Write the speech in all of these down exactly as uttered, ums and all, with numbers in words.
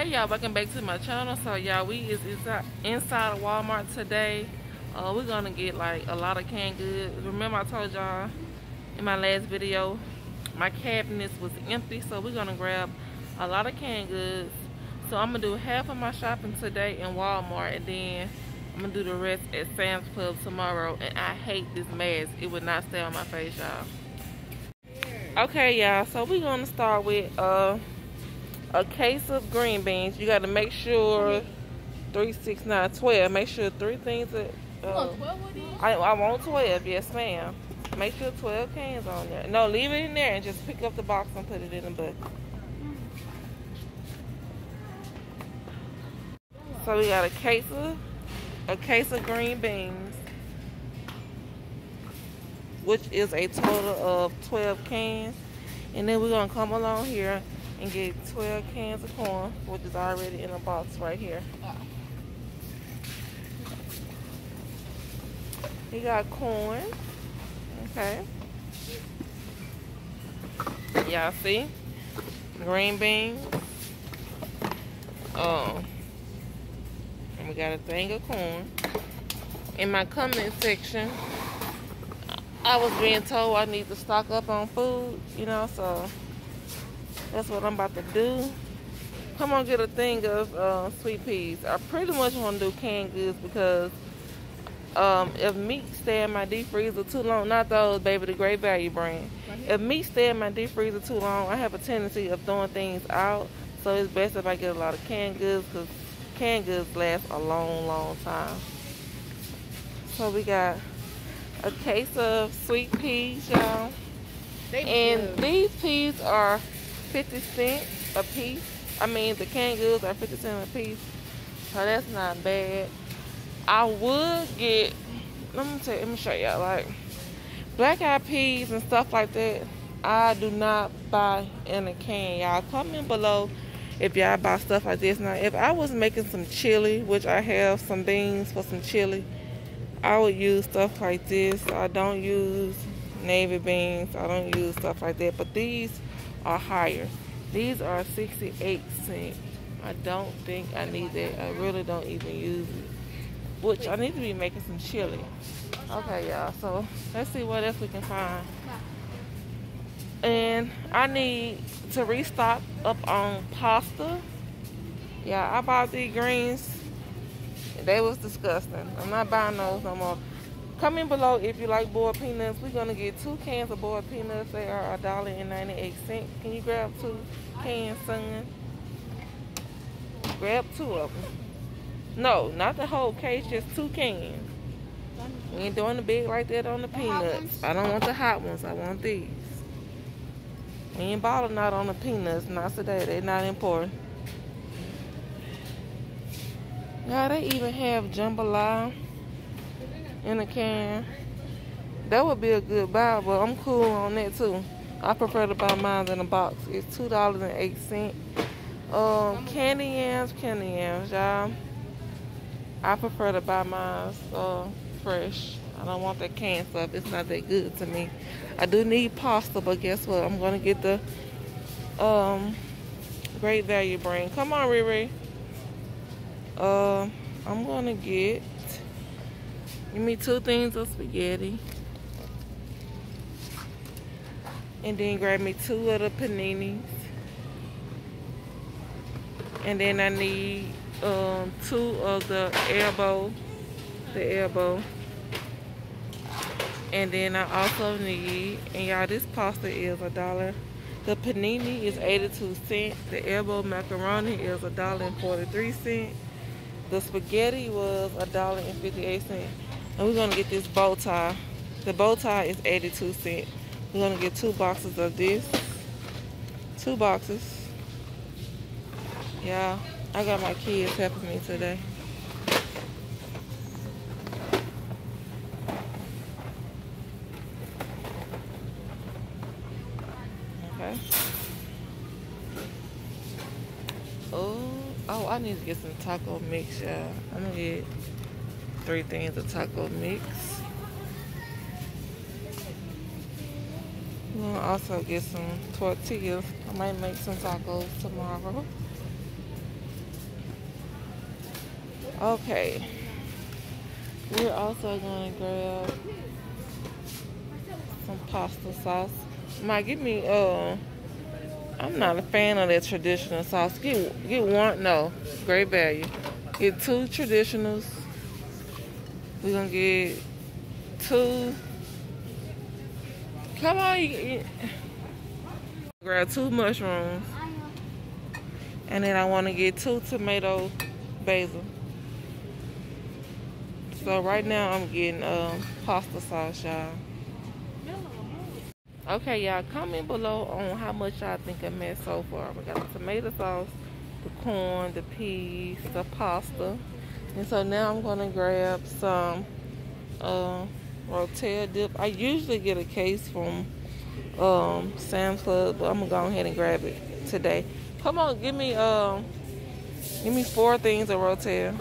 Hey y'all, welcome back to my channel. So y'all, we is inside, inside of Walmart today. Uh, we're gonna get like a lot of canned goods. Remember I told y'all in my last video, my cabinets was empty. So we're gonna grab a lot of canned goods. So I'm gonna do half of my shopping today in Walmart, and then I'm gonna do the rest at Sam's Club tomorrow. And I hate this mask. It would not stay on my face, y'all. Okay y'all, so we're gonna start with uh, a case of green beans. You got to make sure three, six, nine, twelve. Make sure three things that uh, I, I want twelve. Yes ma'am. Make sure twelve cans on there. No, leave it in there and just pick up the box and put it in the bucket. So we got a case of a case of green beans, which is a total of twelve cans, and then we're gonna come along here and get twelve cans of corn, which is already in a box right here. We got corn, okay. Y'all see? Green beans. Um, and we got a thing of corn. In my comment section, I was being told I need to stock up on food, you know, so that's what I'm about to do. Come on, get a thing of uh, sweet peas. I pretty much want to do canned goods because um, if meat stay in my deep freezer too long, not those, baby, the Great Value brand. If meat stay in my deep freezer too long, I have a tendency of throwing things out. So it's best if I get a lot of canned goods because canned goods last a long, long time. So we got a case of sweet peas, y'all. And these peas are fifty cents a piece. I mean, the canned goods are fifty cents a piece, so that's not bad. I would get, let me tell you, let me show y'all, like black eyed peas and stuff like that, I do not buy in a can. Y'all comment below if y'all buy stuff like this. Now if I was making some chili, which I have some beans for some chili, I would use stuff like this. I don't use navy beans, I don't use stuff like that, but these are higher. These are sixty-eight cents. I don't think I need that. I really don't even use it, which I need to be making some chili. Okay y'all, so let's see what else we can find. And I need to restock up on pasta. Yeah, I bought these greens. They was disgusting. I'm not buying those no more. Comment below if you like boiled peanuts. We're gonna get two cans of boiled peanuts. They are a dollar and ninety-eight cents. Can you grab two cans, son? Grab two of them. No, not the whole case, just two cans. We ain't doing the big like that on the peanuts. I don't want the hot ones. I want these. We ain't balling out on the peanuts. Not today. They're not important. Now they even have jambalaya in a can. That would be a good buy, but I'm cool on that too. I prefer to buy mine in a box. It's two dollars and eight cents. Um, candy yams, candy yams, y'all. I prefer to buy mine uh, fresh. I don't want that canned stuff. It's not that good to me. I do need pasta, but guess what? I'm gonna get the um Great Value brand. Come on, Riri. Um, uh, I'm gonna get. Give me two things of spaghetti. And then grab me two of the paninis. And then I need um, two of the elbow. The elbow. And then I also need, and y'all, this pasta is a dollar. The panini is eighty-two cents. The elbow macaroni is a dollar and forty-three cents. The spaghetti was a dollar and fifty-eight cents. And we're gonna get this bow tie. The bow tie is eighty-two cents. We're gonna get two boxes of this. Two boxes. Yeah, I got my kids helping me today. Okay. Oh, oh, I need to get some taco mix, y'all. I'm gonna get three things of taco mix. I'm gonna also get some tortillas. I might make some tacos tomorrow. Okay. We're also going to grab some pasta sauce. Mike, give me, uh, I'm not a fan of that traditional sauce. Get, get one, no, great value. Get two traditionals. We're going to get two. Come on. You, you. Grab two mushrooms. And then I want to get two tomato basil. So right now I'm getting um, pasta sauce, y'all. Okay, y'all, comment below on how much y'all think I made so far. We got the tomato sauce, the corn, the peas, the pasta. And so now I'm gonna grab some uh, Rotel dip. I usually get a case from um, Sam's Club, but I'm gonna go ahead and grab it today. Come on, give me um, give me four things of Rotel.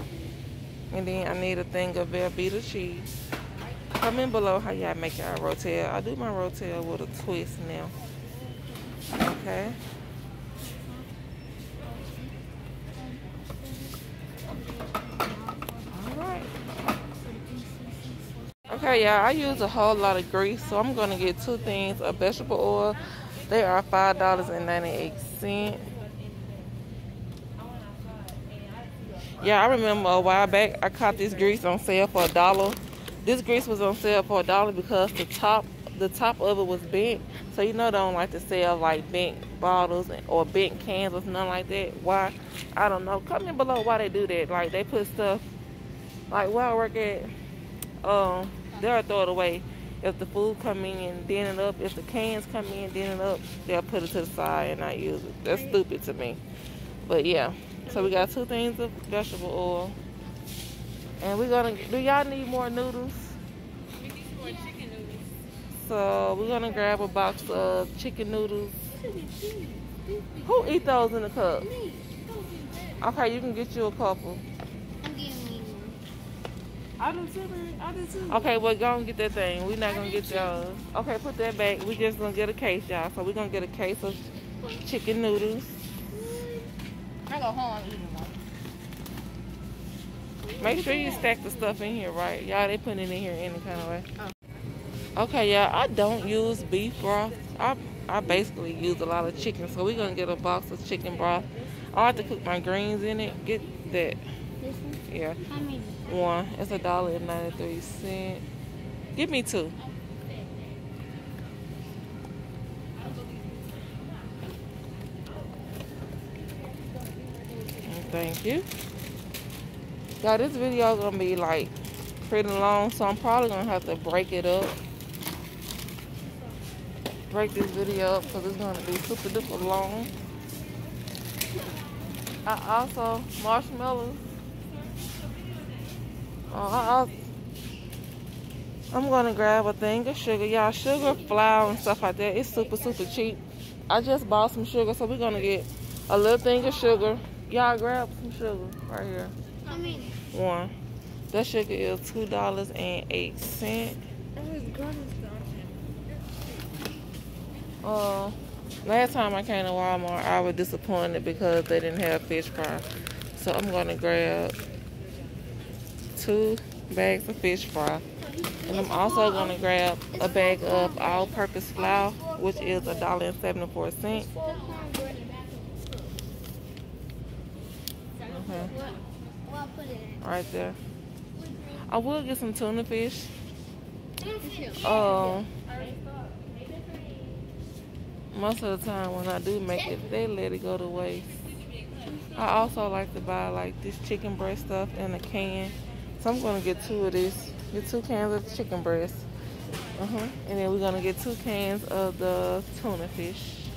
And then I need a thing of Velveeta cheese. Comment below how y'all make y'all Rotel. I do my Rotel with a twist now. Okay. Alright. Okay, y'all. I use a whole lot of grease, so I'm going to get two things of vegetable oil. They are five ninety-eight. Yeah, I remember a while back I caught this grease on sale for a dollar. This grease was on sale for a dollar because the top the top of it was bent. So you know they don't like to sell like bent bottles or bent cans or nothing like that. Why? I don't know. Comment below why they do that. Like they put stuff like where I work at, um, they'll throw it away. If the food come in and then it up, if the cans come in and then it up, they'll put it to the side and not use it. That's stupid to me. But yeah. So we got two things of vegetable oil. And we're gonna, do y'all need more noodles? We need more chicken noodles. So we're gonna grab a box of chicken noodles. Who eat those in a cup? Me. Okay, you can get you a couple. I'm getting me one. I do too, I do too. Okay, well go and get that thing. We're not gonna get y'all. Okay, put that back. We just gonna get a case, y'all. So we're gonna get a case of chicken noodles. I go home and eat them. Make sure you stack the stuff in here, right? Y'all, they putting it in here any kind of way. Oh. Okay, y'all, I don't use beef broth. I, I basically use a lot of chicken, so we're going to get a box of chicken broth. I like to cook my greens in it. Get that. This one? Yeah. How many? One. It's a dollar and ninety-three cent. Give me two. Thank you. Y'all, this video is going to be, like, pretty long, so I'm probably going to have to break it up. Break this video up because it's going to be super duper long. I also, marshmallows. Uh, I also, I'm going to grab a thing of sugar. Y'all, sugar, flour, and stuff like that. It's super, super cheap. I just bought some sugar, so we're going to get a little thing of sugar. Y'all grab some sugar right here. How many? One. That sugar is two dollars and eight cent. Uh, last time I came to Walmart, I was disappointed because they didn't have fish fries. So I'm gonna grab two bags of fish fries, and I'm also gonna grab a bag of all-purpose flour, which is a dollar and seventy-four cent. Right there. I will get some tuna fish. Um, most of the time when I do make it, they let it go to waste. I also like to buy like this chicken breast stuff in a can. So I'm gonna get two of this. Get two cans of chicken breast. Uh-huh. And then we're gonna get two cans of the tuna fish.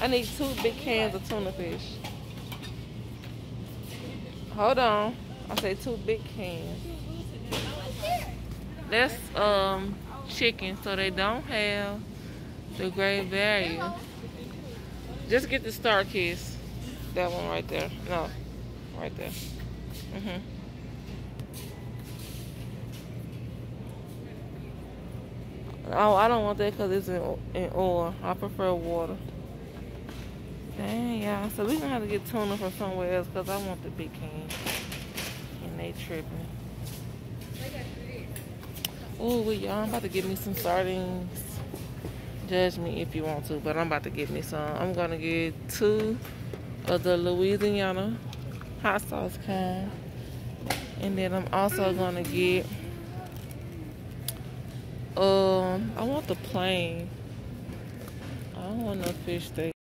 I need two big cans of tuna fish. Hold on. I said two big cans. That's um chicken, so they don't have the great value. Just get the Star Kiss. That one right there. No. Right there. Mm-hmm. Oh, I don't want that because it's in, in oil. I prefer water. Dang, y'all. So we're going to have to get tuna from somewhere else because I want the big can. And they tripping. Ooh, well, y'all, I'm about to get me some sardines. Judge me if you want to, but I'm about to get me some. I'm going to get two of the Louisiana hot sauce kind. And then I'm also going to get... Um, I want the plain. I don't want no fish steak.